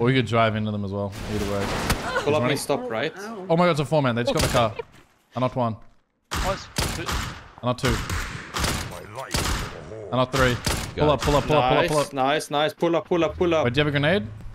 Or we could drive into them as well. Either way. Pull up and stop, right? Oh my god, it's a four man. They just got the car. I knocked one. I knocked two. I knocked three. Pull up, pull up, pull up, pull up, pull up. Nice, nice. Pull up, pull up, pull up. Wait, do you have a grenade?